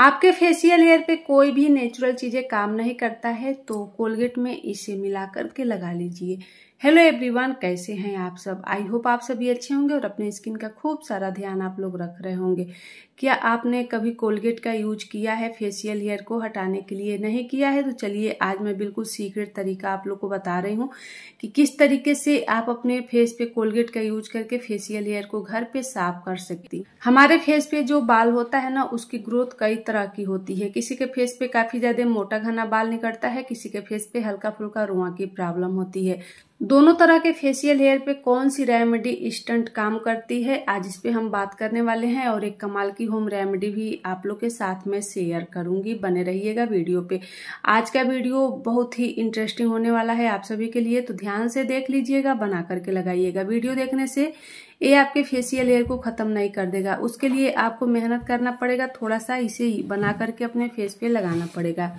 आपके facial hair पे कोई भी नेचुरल चीजें काम नहीं करता है तो कोलगेट में इसे मिला करके लगा लीजिए। हेलो एवरीवन, कैसे हैं आप सब? आई होप आप सभी अच्छे होंगे और अपने स्किन का खूब सारा ध्यान आप लोग रख रहे होंगे। क्या आपने कभी कोलगेट का यूज किया है फेशियल हेयर को हटाने के लिए? नहीं किया है तो चलिए आज मैं बिल्कुल सीक्रेट तरीका आप लोग को बता रही हूँ कि किस तरीके से आप अपने फेस पे कोलगेट का यूज करके फेशियल हेयर को घर पे साफ कर सकती। हमारे फेस पे जो बाल होता है ना, उसकी ग्रोथ कई तरह की होती है। किसी के फेस पे काफी ज्यादा मोटा घना बाल निकलता है, किसी के फेस पे हल्का फुल्का रुआ की प्रॉब्लम होती है। दोनों तरह के फेशियल हेयर पे कौन सी रेमेडी इंस्टेंट काम करती है, आज इस पे हम बात करने वाले हैं और एक कमाल की होम रेमेडी भी आप लोग के साथ में शेयर करूंगी। बने रहिएगा वीडियो पे। आज का वीडियो बहुत ही इंटरेस्टिंग होने वाला है आप सभी के लिए, तो ध्यान से देख लीजिएगा, बना करके लगाइएगा। वीडियो देखने से ये आपके फेशियल हेयर को खत्म नहीं कर देगा, उसके लिए आपको मेहनत करना पड़ेगा, थोड़ा सा इसे बना करके अपने फेस पे लगाना पड़ेगा।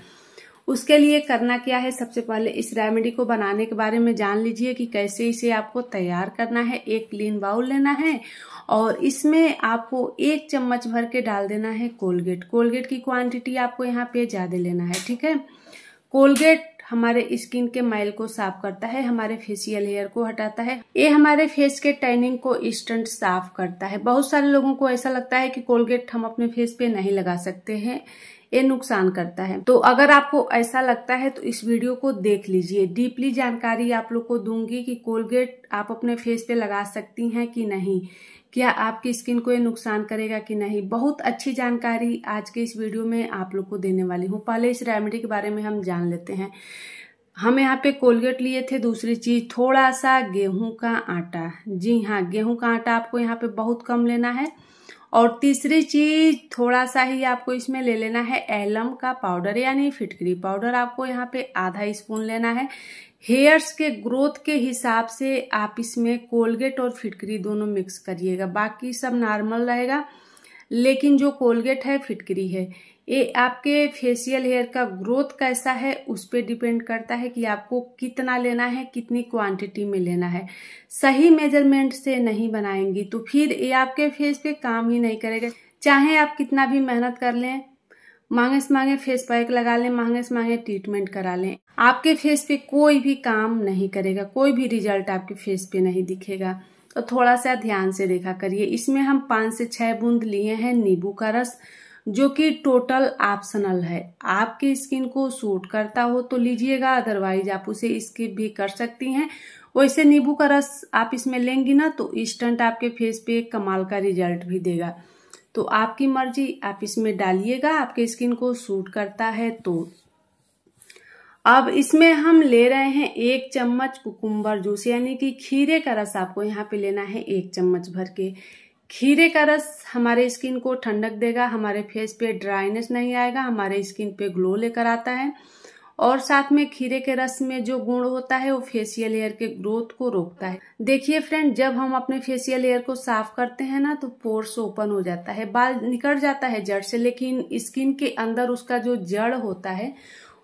उसके लिए करना क्या है, सबसे पहले इस रेमेडी को बनाने के बारे में जान लीजिए कि कैसे इसे आपको तैयार करना है। एक क्लीन बाउल लेना है और इसमें आपको 1 चम्मच भर के डाल देना है कोलगेट। कोलगेट की क्वांटिटी आपको यहाँ पे ज्यादा लेना है, ठीक है। कोलगेट हमारे स्किन के मैल को साफ करता है, हमारे फेशियल हेयर को हटाता है, ये हमारे फेस के टैनिंग को इंस्टेंट साफ करता है। बहुत सारे लोगों को ऐसा लगता है कि कोलगेट हम अपने फेस पे नहीं लगा सकते हैं, ये नुकसान करता है। तो अगर आपको ऐसा लगता है तो इस वीडियो को देख लीजिए, डीपली जानकारी आप लोग को दूंगी कि कोलगेट आप अपने फेस पे लगा सकती हैं कि नहीं, क्या आपकी स्किन को ये नुकसान करेगा कि नहीं। बहुत अच्छी जानकारी आज के इस वीडियो में आप लोग को देने वाली हूँ। पहले इस रेमेडी के बारे में हम जान लेते हैं। हम यहाँ पे कोलगेट लिए थे। दूसरी चीज, थोड़ा सा गेहूं का आटा। जी हाँ, गेहूं का आटा आपको यहाँ पे बहुत कम लेना है। और तीसरी चीज, थोड़ा सा ही आपको इसमें ले लेना है एलम का पाउडर यानी फिटकरी पाउडर। आपको यहाँ पे आधा स्पून लेना है। हेयर्स के ग्रोथ के हिसाब से आप इसमें कोलगेट और फिटकरी दोनों मिक्स करिएगा, बाकी सब नॉर्मल रहेगा। लेकिन जो कोलगेट है, फिटकरी है, ये आपके फेशियल हेयर का ग्रोथ कैसा है उस पे डिपेंड करता है कि आपको कितना लेना है, कितनी क्वांटिटी में लेना है। सही मेजरमेंट से नहीं बनाएंगी तो फिर ये आपके फेस पे काम ही नहीं करेगा। चाहे आप कितना भी मेहनत कर लें, महंगे से महंगे फेस पैक लगा लें, महंगे से महंगे ट्रीटमेंट करा लें, आपके फेस पे कोई भी काम नहीं करेगा, कोई भी रिजल्ट आपके फेस पे नहीं दिखेगा। तो थोड़ा सा ध्यान से देखा करिए। इसमें हम 5 से 6 बूंद लिए हैं नींबू का रस, जो कि टोटल ऑप्शनल है। आपकी स्किन को सूट करता हो तो लीजिएगा, अदरवाइज आप उसे स्किप भी कर सकती हैं। वैसे नींबू का रस आप इसमें लेंगी ना तो इंस्टेंट आपके फेस पे कमाल का रिजल्ट भी देगा। तो आपकी मर्जी, आप इसमें डालिएगा, आपके स्किन को सूट करता है तो। अब इसमें हम ले रहे हैं 1 चम्मच कुकुम्बर जूस यानी कि खीरे का रस। आपको यहाँ पे लेना है 1 चम्मच भर के। खीरे का रस हमारे स्किन को ठंडक देगा, हमारे फेस पे ड्राइनेस नहीं आएगा, हमारे स्किन पे ग्लो लेकर आता है। और साथ में खीरे के रस में जो गुण होता है वो फेशियल हेयर के ग्रोथ को रोकता है। देखिए फ्रेंड, जब हम अपने फेशियल हेयर को साफ करते हैं ना तो पोर्स ओपन हो जाता है, बाल निकल जाता है जड़ से, लेकिन स्किन के अंदर उसका जो जड़ होता है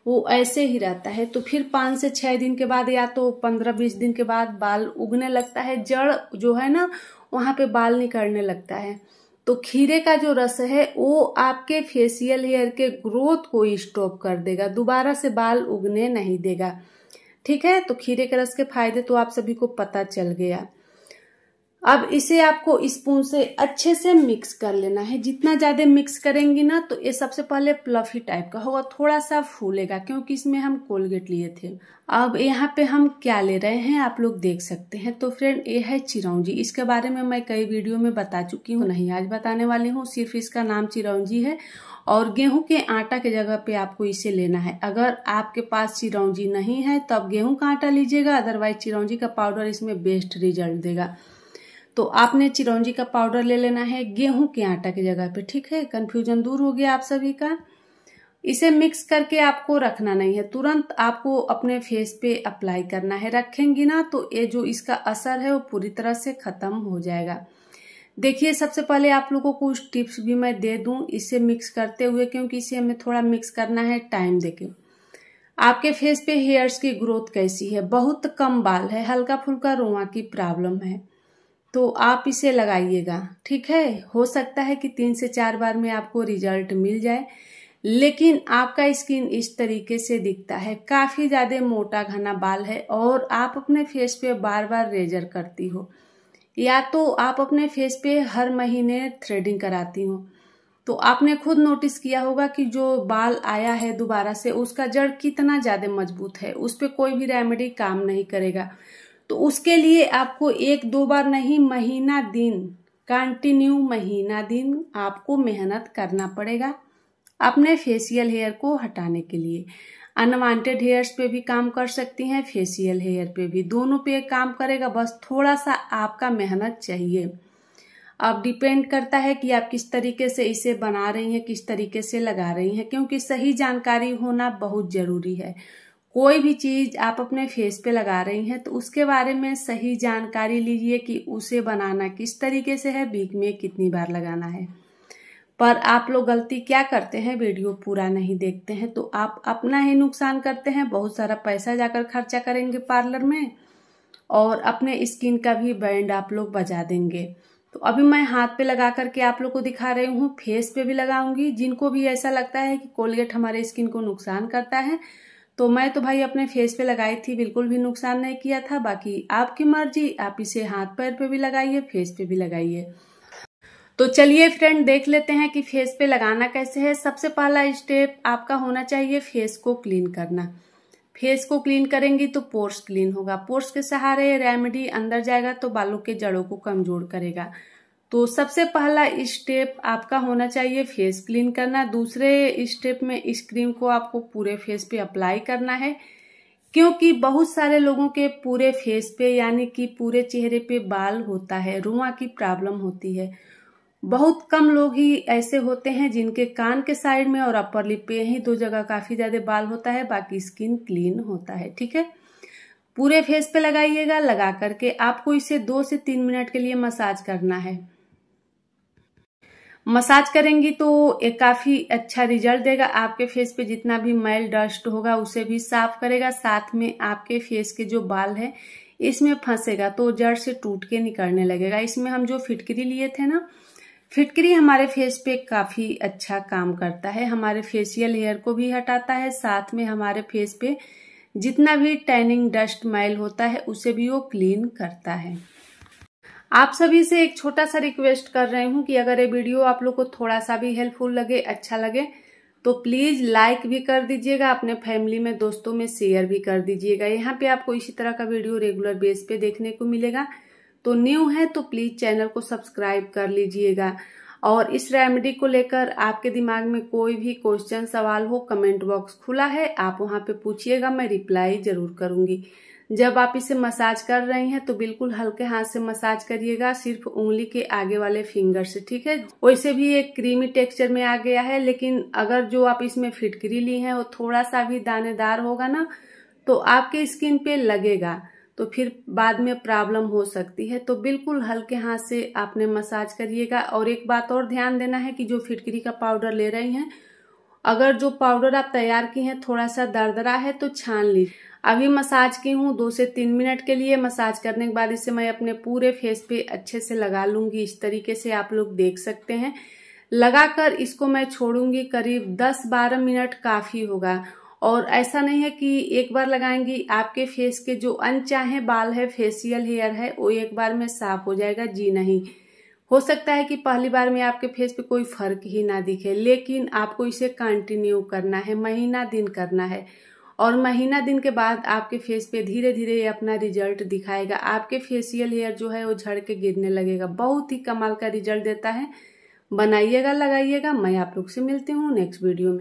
वो ऐसे ही रहता है। तो फिर 5 से 6 दिन के बाद या तो 15-20 दिन के बाद बाल उगने लगता है, जड़ जो है ना वहां पे बाल निकलने लगता है। तो खीरे का जो रस है वो आपके फेशियल हेयर के ग्रोथ को स्टॉप कर देगा, दोबारा से बाल उगने नहीं देगा, ठीक है। तो खीरे के रस के फायदे तो आप सभी को पता चल गया। अब इसे आपको स्पून से अच्छे से मिक्स कर लेना है। जितना ज्यादा मिक्स करेंगी ना तो ये सबसे पहले प्लफी टाइप का होगा, थोड़ा सा फूलेगा, क्योंकि इसमें हम कोलगेट लिए थे। अब यहाँ पे हम क्या ले रहे हैं आप लोग देख सकते हैं। तो फ्रेंड, ये है चिरौंजी। इसके बारे में मैं कई वीडियो में बता चुकी हूँ, नहीं आज बताने वाली हूँ। सिर्फ इसका नाम चिरौंजी है और गेहूं के आटा के जगह पे आपको इसे लेना है। अगर आपके पास चिरौंजी नहीं है तो आप गेहूं का आटा लीजिएगा, अदरवाइज चिरौंजी का पाउडर इसमें बेस्ट रिजल्ट देगा। तो आपने चिरौंजी का पाउडर ले लेना है गेहूं के आटा की जगह पे, ठीक है। कंफ्यूजन दूर हो गया आप सभी का। इसे मिक्स करके आपको रखना नहीं है, तुरंत आपको अपने फेस पे अप्लाई करना है। रखेंगी ना तो ये जो इसका असर है वो पूरी तरह से खत्म हो जाएगा। देखिए, सबसे पहले आप लोगों को कुछ टिप्स भी मैं दे दूं इसे मिक्स करते हुए, क्योंकि इसे हमें थोड़ा मिक्स करना है टाइम देके। आपके फेस पे हेयर्स की ग्रोथ कैसी है? बहुत कम बाल है, हल्का फुल्का रुआ की प्रॉब्लम है, तो आप इसे लगाइएगा। ठीक है, हो सकता है कि 3 से 4 बार में आपको रिजल्ट मिल जाए, लेकिन आपका स्किन इस तरीके से दिखता है, काफ़ी ज़्यादा मोटा घना बाल है और आप अपने फेस पे बार बार रेजर करती हो, या तो आप अपने फेस पे हर महीने थ्रेडिंग कराती हो। तो आपने खुद नोटिस किया होगा कि जो बाल आया है दोबारा से, उसका जड़ कितना ज़्यादा मजबूत है, उस पर कोई भी रेमेडी काम नहीं करेगा। तो उसके लिए आपको 1-2 बार नहीं, महीना दिन, कंटिन्यू महीना दिन आपको मेहनत करना पड़ेगा अपने फेशियल हेयर को हटाने के लिए। अनवांटेड हेयर्स पे भी काम कर सकती हैं, फेशियल हेयर पे भी, दोनों पे काम करेगा, बस थोड़ा सा आपका मेहनत चाहिए। अब डिपेंड करता है कि आप किस तरीके से इसे बना रही हैं, किस तरीके से लगा रही हैं, क्योंकि सही जानकारी होना बहुत ज़रूरी है। कोई भी चीज़ आप अपने फेस पे लगा रही हैं तो उसके बारे में सही जानकारी लीजिए कि उसे बनाना किस तरीके से है, वीक में कितनी बार लगाना है। पर आप लोग गलती क्या करते हैं, वीडियो पूरा नहीं देखते हैं, तो आप अपना ही नुकसान करते हैं। बहुत सारा पैसा जाकर खर्चा करेंगे पार्लर में और अपने स्किन का भी बैंड आप लोग बजा देंगे। तो अभी मैं हाथ पे लगा करके आप लोग को दिखा रही हूँ, फेस पे भी लगाऊंगी। जिनको भी ऐसा लगता है कि कोलगेट हमारे स्किन को नुकसान करता है, तो मैं तो भाई अपने फेस पे लगाई थी, बिल्कुल भी नुकसान नहीं किया था। बाकी आपकी मर्जी, आप इसे हाथ पैर पे भी लगाइए, फेस पे भी लगाइए। तो चलिए फ्रेंड, देख लेते हैं कि फेस पे लगाना कैसे है। सबसे पहला स्टेप आपका होना चाहिए फेस को क्लीन करना। फेस को क्लीन करेंगी तो पोर्स क्लीन होगा। पोर्स के सहारे रेमेडी अंदर जाएगा तो बालों के जड़ों को कमजोर करेगा। तो सबसे पहला स्टेप आपका होना चाहिए फेस क्लीन करना। दूसरे स्टेप में इस क्रीम को आपको पूरे फेस पे अप्लाई करना है, क्योंकि बहुत सारे लोगों के पूरे फेस पे यानी कि पूरे चेहरे पे बाल होता है, रुआं की प्रॉब्लम होती है। बहुत कम लोग ही ऐसे होते हैं जिनके कान के साइड में और अपर लिप पे ही 2 जगह काफ़ी ज़्यादा बाल होता है, बाकी स्किन क्लीन होता है। ठीक है, पूरे फेस पे लगाइएगा। लगा करके आपको इसे 2 से 3 मिनट के लिए मसाज करना है। मसाज करेंगी तो एक काफ़ी अच्छा रिजल्ट देगा। आपके फेस पे जितना भी मैल डस्ट होगा उसे भी साफ करेगा, साथ में आपके फेस के जो बाल है इसमें फंसेगा तो जड़ से टूट के निकलने लगेगा। इसमें हम जो फिटकरी लिए थे ना, फिटकरी हमारे फेस पे काफ़ी अच्छा काम करता है, हमारे फेशियल हेयर को भी हटाता है, साथ में हमारे फेस पे जितना भी टैनिंग डस्ट मैल होता है उसे भी वो क्लीन करता है। आप सभी से एक छोटा सा रिक्वेस्ट कर रही हूँ कि अगर ये वीडियो आप लोग को थोड़ा सा भी हेल्पफुल लगे, अच्छा लगे, तो प्लीज़ लाइक भी कर दीजिएगा, अपने फैमिली में दोस्तों में शेयर भी कर दीजिएगा। यहाँ पे आपको इसी तरह का वीडियो रेगुलर बेस पे देखने को मिलेगा। तो न्यू है तो प्लीज़ चैनल को सब्सक्राइब कर लीजिएगा। और इस रेमेडी को लेकर आपके दिमाग में कोई भी क्वेश्चन सवाल हो, कमेंट बॉक्स खुला है, आप वहां पे पूछिएगा, मैं रिप्लाई ज़रूर करूंगी। जब आप इसे मसाज कर रही हैं तो बिल्कुल हल्के हाथ से मसाज करिएगा, सिर्फ उंगली के आगे वाले फिंगर से। ठीक है, वैसे भी एक क्रीमी टेक्सचर में आ गया है, लेकिन अगर जो आप इसमें फिटकरी ली है वो थोड़ा सा भी दानेदार होगा ना तो आपके स्किन पे लगेगा, तो फिर बाद में प्रॉब्लम हो सकती है। तो बिल्कुल हल्के हाथ से आपने मसाज करिएगा। और एक बात और ध्यान देना है कि जो फिटकरी का पाउडर ले रही हैं, अगर जो पाउडर आप तैयार की हैं थोड़ा सा दरदरा है तो छान लीजिए। अभी मसाज की हूँ 2 से 3 मिनट के लिए। मसाज करने के बाद इसे मैं अपने पूरे फेस पे अच्छे से लगा लूँगी। इस तरीके से आप लोग देख सकते हैं। लगाकर इसको मैं छोड़ूंगी करीब 10-12 मिनट, काफ़ी होगा। और ऐसा नहीं है कि एक बार लगाएंगी आपके फेस के जो अनचाहे बाल है, फेशियल हेयर है, वो एक बार में साफ हो जाएगा, जी नहीं। हो सकता है कि पहली बार में आपके फेस पे कोई फर्क ही ना दिखे, लेकिन आपको इसे कंटिन्यू करना है, महीना दिन करना है। और महीना दिन के बाद आपके फेस पे धीरे धीरे ये अपना रिजल्ट दिखाएगा। आपके फेशियल हेयर जो है वो झड़ के गिरने लगेगा। बहुत ही कमाल का रिजल्ट देता है। बनाइएगा, लगाइएगा। मैं आप लोग से मिलती हूँ नेक्स्ट वीडियो में।